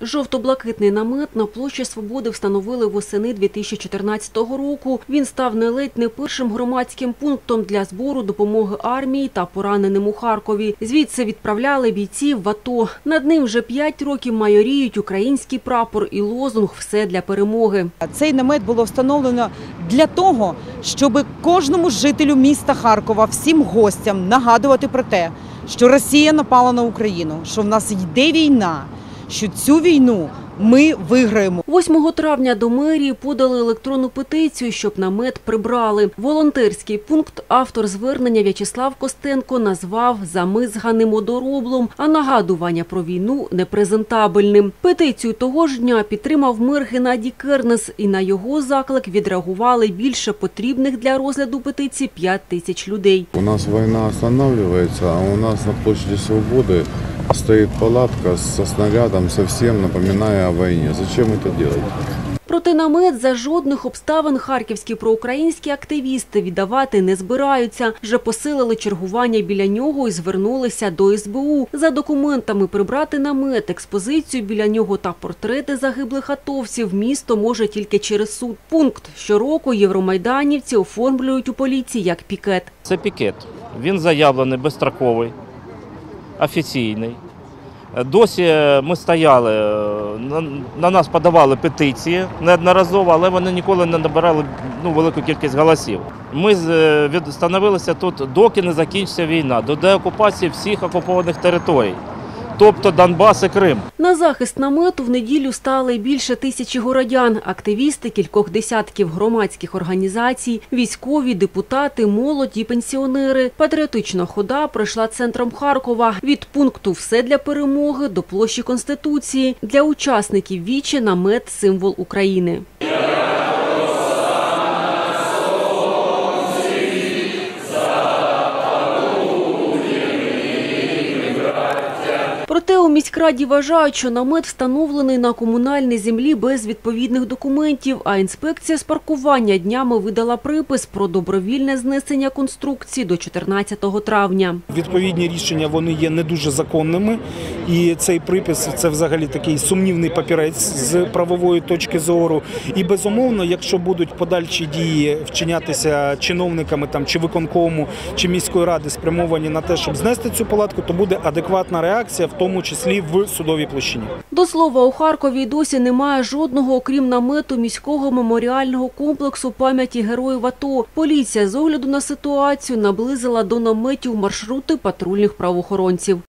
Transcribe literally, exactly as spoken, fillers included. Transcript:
Жовто-блакитний намет на площі Свободи встановили восени дві тисячі чотирнадцятого року. Він став не ледь не першим громадським пунктом для збору допомоги армії та пораненим у Харкові. Звідси відправляли бійців в АТО. Над ним вже п'ять років майоріють український прапор і лозунг «Все для перемоги». Цей намет було встановлено для того, щоб кожному жителю міста Харкова, всім гостям нагадувати про те, що Росія напала на Україну, що в нас йде війна, що цю війну ми виграємо. восьмого травня до мерії подали електронну петицію, щоб намет прибрали. Волонтерський пункт автор звернення В'ячеслав Костенко назвав замизганим одороблом, а нагадування про війну – непрезентабельним. Петицію того ж дня підтримав мер Геннадій Кернес, і на його заклик відреагували більше потрібних для розгляду петиції п'ять тисяч людей. У нас війна зупиняється, а у нас на площі Свободи стоит палатка со снарядом, совсем напоминая о войне. Зачем это делать? Проти намет за жодних обставин харківські проукраїнські активісти віддавати не збираються. Вже посилили чергування біля нього і звернулися до ес бе у. За документами прибрати намет, експозицію біля нього та портрети загиблих атовців місто може тільки через суд. Пункт щороку євромайданівці оформлюють у поліції як пікет. Це пікет. Він заявлений безстроковий. Офіційний. Досі ми стояли, на нас подавали петиції неодноразово, але вони ніколи не набирали ну, велику кількість голосів. Ми встановилися тут, доки не закінчиться війна, до деокупації всіх окупованих територій, тобто Донбас і Крим. На захист намету в неділю стали більше тисячі городян, активісти кількох десятків громадських організацій, військові, депутати, молоді, пенсіонери. Патріотична хода пройшла центром Харкова. Від пункту «Все для перемоги» до площі Конституції. Для учасників вічі намет – символ України. Проте у міськраді вважають, що намет встановлений на комунальній землі без відповідних документів, а інспекція з паркування днями видала припис про добровільне знесення конструкції до чотирнадцятого травня. Відповідні рішення, вони є не дуже законними, і цей припис – це взагалі такий сумнівний папірець з правової точки зору. І безумовно, якщо будуть подальші дії вчинятися чиновниками там, чи виконкому, чи міської ради спрямовані на те, щоб знести цю палатку, то буде адекватна реакція, в тому числі в судовій площині. До слова, у Харкові досі немає жодного, окрім намету, міського меморіального комплексу пам'яті героїв АТО. Поліція з огляду на ситуацію наблизила до наметів маршрути патрульних правоохоронців.